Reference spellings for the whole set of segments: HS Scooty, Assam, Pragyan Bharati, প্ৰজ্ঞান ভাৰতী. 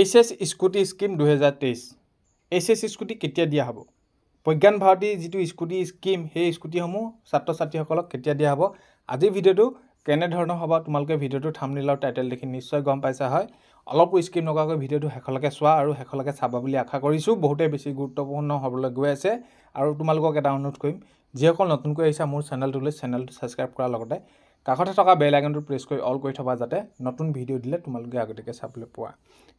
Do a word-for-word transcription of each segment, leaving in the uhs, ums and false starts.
H S scooty scheme दुहेजार तेईस। H S scooty केতিয়া দিয়া হব? प्रज्ञान भारती जी स्कूटी स्कीम সেই স্কুটিসমূহ ছাত্র ছাত্রীসকলক কেতিয়া দিয়া হব? আজি ভিডিওটো কেনে ধৰণৰ হ'ব তোমালোকে ভিডিওটো থাম্বনেইল আৰু টাইটেল দেখি নিশ্চয় গম পাইছা হয়। অলপো স্কিম নকৰাকৈ ভিডিওটো শেষলৈকে চোৱা আৰু শেষলৈকে চাবা বুলি আশা কৰিছোঁ। বহুতে বেছি গুৰুত্বপূৰ্ণ হ'বলৈ গৈ আছে আৰু তোমালোকক এটা অনুৰোধ কৰিম, যিসকল নতুনকৈ আহিছা মোৰ চেনেলটোলৈ চেনেলটো ছাবস্ক্ৰাইব কৰাৰ লগতে কাষতে থকা বেল আইকনটো প্ৰেছ কৰি অল কৰি থবা যাতে নতুন ভিডিও দিলে তোমালোকে আগতেকে চাবলৈ পোৱা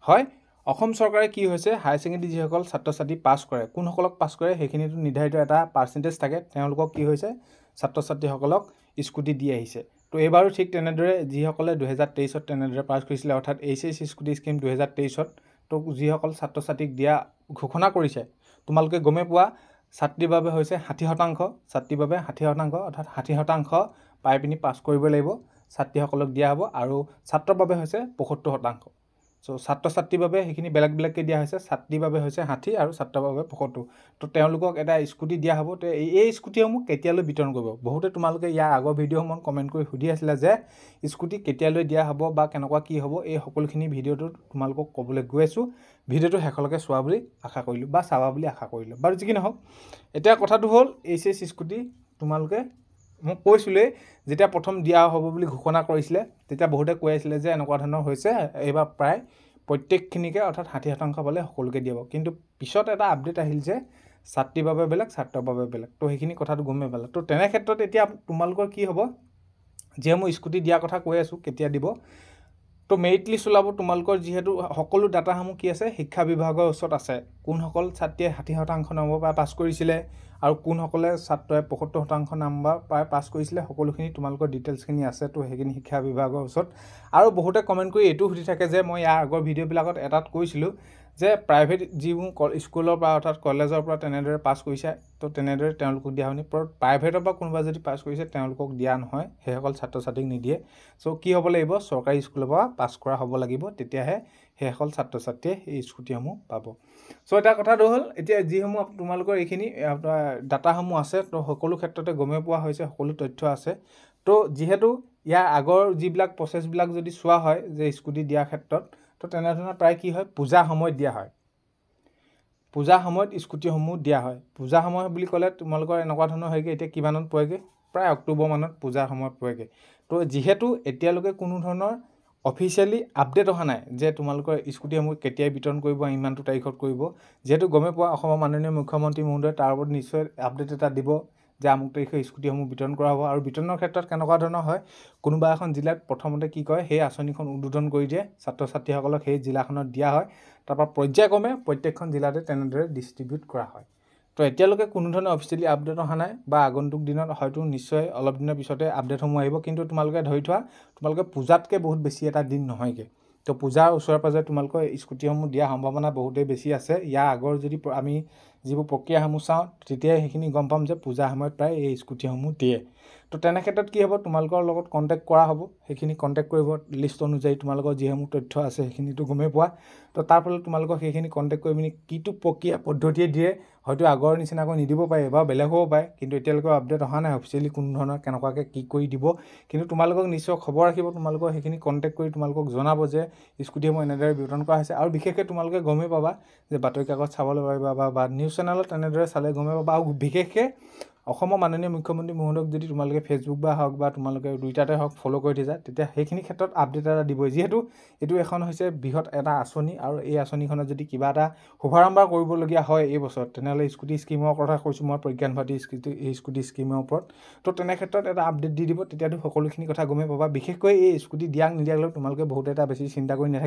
হয়। অসম চৰকাৰে কি হৈছে হাই সেকেন্ডাৰি যিসকল ছাত্ৰ ছাত্ৰী পাস কৰে কোনসকলক পাস কৰে সেইখিনিটো নিৰ্ধাৰিত এটা পাৰ্সেন্টেজ থাকে, তেওঁলোকক কি হৈছে ছাত্ৰ ছাত্ৰীসকলক স্কুটি দি আহিছে। তো এবাৰো ঠিক তেনেদৰে যিসকলে দুহেজাৰ তেইছত তেনেদৰে পাস কৰিছিল অৰ্থাৎ এইচএস স্কুটি স্কিম দুহেজাৰ তেইছত তো যিসকল ছাত্ৰ ছাত্ৰীক দিয়া ঘোষণা কৰিছে তোমালোকে গমে পোৱা ছাত্ৰীৰ বাবে হৈছে ষাঠি শতাংশ, ছাত্ৰীৰ বাবে ষাঠি শতাংশ অৰ্থাৎ ষাঠি শতাংশ পাই পিনি পাস কৰিব লাগিব ছাত্ৰীসকলক দিয়া হ'ব আৰু ছাত্ৰৰ বাবে হৈছে পঁয়সত্তৰ শতাংশ। सो ছাত্ৰ ছাত্ৰীৰ বাবে সেইখিনি বেলেগ বেলেগকে দিয়া হৈছে, ছাত্ৰীৰ বাবে হৈছে ষাঠি আৰু ছাত্ৰৰ বাবে পঁয়সত্তৰ। তো তেওঁলোকক এটা স্কুটি দিয়া হ'ব। তে এই স্কুটিসমূহ কেতিয়ালৈ বিতৰণ কৰিব? বহুতে তোমালোকে ইয়াৰ আগৰ ভিডিঅ'সমূহ কমেণ্ট কৰি সুধি আছিলা যে স্কুটি কেতিয়ালৈ দিয়া হ'ব বা কেনেকুৱা কি হ'ব, এই সকলোখিনি ভিডিঅ'টো তোমালোকক ক'বলৈ গৈ আছোঁ। ভিডিঅ'টো শেষলৈকে চোৱা বুলি আশা কৰিলোঁ বা চাবা বুলি আশা কৰিলোঁ। বাৰু যি কি নহওক, এতিয়া কথাটো হ'ল এইচ এছ স্কুটি তোমালোকে মই কৈছিলেই যেতিয়া প্ৰথম দিয়া হ'ব বুলি ঘোষণা কৰিছিলে তেতিয়া বহুতে কৈ আছিল যে এনেকুৱা ধৰণৰ হৈছে এইবাৰ প্ৰায় প্ৰত্যেকখিনিকে অৰ্থাৎ ষাঠি শতাংশ পালে সকলোকে দিব, কিন্তু পিছত এটা আপডেট আহিল যে ছাত্ৰীৰ বাবে বেলেগ ছাত্ৰৰ বাবে বেলেগ। তো সেইখিনি কথাটো গমেই পালা। তো তেনে ক্ষেত্ৰত এতিয়া তোমালোকৰ কি হ'ব, যে মই স্কুটি দিয়া কথা কৈ আছোঁ কেতিয়া দিব? তো মেৰিট লিষ্ট ওলাব তোমালোকৰ, যিহেতু সকলো ডাটাসমূহ কি আছে শিক্ষা বিভাগৰ ওচৰত আছে, কোনসকল ছাত্ৰীয়ে ষাঠি শতাংশ নম্বৰ পাই পাছ কৰিছিলে আৰু কোনসকলে ছাত্ৰয়ে পঁয়সত্তৰ শতাংশ নম্বৰ পাই পাছ কৰিছিলে সকলোখিনি তোমালোকৰ ডিটেইলছখিনি আছে। তো সেইখিনি শিক্ষা বিভাগৰ ওচৰত। আৰু বহুতে কমেণ্ট কৰি এইটো সুধি থাকে যে মই ইয়াৰ আগৰ ভিডিঅ'বিলাকত এটাত কৈছিলোঁ যে প্ৰাইভেট যিবোৰ স্কুলৰ পৰা অৰ্থাৎ কলেজৰ পৰা তেনেদৰে পাছ কৰিছে তো তেনেদৰে তেওঁলোকক দিয়া হয় নি, প্ৰাইভেটৰ পৰা কোনোবা যদি পাছ কৰিছে তেওঁলোকক দিয়া নহয়, সেইসকল ছাত্ৰ ছাত্ৰীক নিদিয়ে। চ' কি হ'ব লাগিব, চৰকাৰী স্কুলৰ পৰা পাছ কৰা হ'ব লাগিব, তেতিয়াহে সেইসকল ছাত্ৰ ছাত্ৰীয়ে এই স্কুটিসমূহ পাব। চ' এটা কথাটো হ'ল এতিয়া যিসমূহ তোমালোকৰ এইখিনি ডাটাসমূহ আছে তো সকলো ক্ষেত্ৰতে গমেই পোৱা হৈছে, সকলো তথ্য আছে। তো যিহেতু ইয়াৰ আগৰ যিবিলাক প্ৰচেছবিলাক যদি চোৱা হয় যে স্কুটি দিয়াৰ ক্ষেত্ৰত তো তেনেধৰণৰ প্ৰায় কি হয় পূজা সময়ত দিয়া হয়, পূজা সময়ত স্কুটিসমূহ দিয়া হয়। পূজা সময় বুলি ক'লে তোমালোকৰ এনেকুৱা ধৰণৰ হয়গৈ এতিয়া কিমানত পৰেগৈ, প্ৰায় অক্টোবৰ মানত পূজাৰ সময়ত পৰেগৈ। তো যিহেতু এতিয়ালৈকে কোনো ধৰণৰ অফিচিয়েলি আপডেট অহা নাই যে তোমালোকৰ স্কুটিসমূহ কেতিয়া বিতৰণ কৰিব, ইমানটো তাৰিখত কৰিব, যিহেতু গমেই পোৱা অসমৰ মাননীয় মুখ্যমন্ত্ৰী মহোদয়ে তাৰ ওপৰত নিশ্চয় আপডেট এটা দিব যে আমুক তাৰিখে স্কুটিসমূহ বিতৰণ কৰা হ'ব। আৰু বিতৰণৰ ক্ষেত্ৰত কেনেকুৱা ধৰণৰ হয়, কোনোবা এখন জিলাত প্ৰথমতে কি কয় সেই আঁচনিখন উদ্বোধন কৰি দিয়ে, ছাত্ৰ ছাত্ৰীসকলক সেই জিলাখনত দিয়া হয়, তাৰপৰা পৰ্যায়ক্ৰমে প্ৰত্যেকখন জিলাতে তেনেদৰে ডিষ্ট্ৰিবিউট কৰা হয়। তো এতিয়ালৈকে কোনো ধৰণৰ অফিচিয়েলি আপডেট অহা নাই বা আগন্তুক দিনত হয়তো নিশ্চয় অলপ দিনৰ পিছতে আপডেটসমূহ আহিব, কিন্তু তোমালোকে ধৰি থোৱা তোমালোকে পূজাতকৈ বহুত বেছি এটা দিন নহয়গৈ। তো পূজাৰ ওচৰে পাজৰে তোমালোকৰ স্কুটিসমূহ দিয়া সম্ভাৱনা বহুতেই বেছি আছে। ইয়াৰ আগৰ যদি আমি যিবোৰ প্ৰক্ৰিয়াসমূহ চাওঁ তেতিয়াই সেইখিনি গম পাম যে পূজাৰ সময়ত প্ৰায় এই স্কুটিসমূহ দিয়ে। তো তেনে ক্ষেত্ৰত কি হ'ব, তোমালোকৰ লগত কণ্টেক্ট কৰা হ'ব, সেইখিনি কণ্টেক্ট কৰিব লিষ্ট অনুযায়ী তোমালোকৰ যিসমূহ তথ্য আছে সেইখিনিতো গমেই পোৱা। তো তাৰ ফলত তোমালোকক সেইখিনি কণ্টেক্ট কৰি পিনি কিটো প্ৰক্ৰিয়া পদ্ধতিয়ে দিয়ে, হয়তো আগৰ নিচিনাকৈ নিদিব পাৰে বা বেলেগ হ'ব পাৰে, কিন্তু এতিয়ালৈকে আপডেট অহা নাই অফিচিয়েলি কোনো ধৰণৰ কেনেকুৱাকৈ কি কৰি দিব। কিন্তু তোমালোকক নিশ্চয় খবৰ ৰাখিব, তোমালোকক সেইখিনি কণ্টেক্ট কৰি তোমালোকক জনাব যে স্কুটিসমূহ এনেদৰে বিতৰণ কৰা হৈছে। আৰু বিশেষকৈ তোমালোকে গমেই পাবা যে বাতৰি কাকত চাবলৈ পাৰিবা বা নিউজ চেনেলত তেনেদৰে চালে গমেই পাবা। আৰু বিশেষকৈ অসমৰ মাননীয় মুখ্যমন্ত্ৰী মহোদয়ক যদি তোমালোকে ফেচবুক বা হওক বা তোমালোকে টুইটাৰতে হওক ফ'ল' কৰি থৈছা তেতিয়া সেইখিনি ক্ষেত্ৰত আপডেট এটা দিবই, যিহেতু এইটো এখন হৈছে বৃহৎ এটা আঁচনি আৰু এই আঁচনিখনত যদি কিবা এটা শুভাৰম্ভ কৰিবলগীয়া হয় এই বছৰত তেনেহ'লে স্কুটি স্কিমৰ কথা কৈছোঁ মই, প্ৰজ্ঞান ভাৰতী স্কুটি স্কিমৰ ওপৰত। তো তেনে ক্ষেত্ৰত এটা আপডেট দি দিব, তেতিয়াতো সকলোখিনি কথা গমেই পাবা। বিশেষকৈ এই স্কুটি দিয়াক নিদিয়াক লৈ তোমালোকে বহুত এটা বেছি চিন্তা কৰি নাথাকিবা।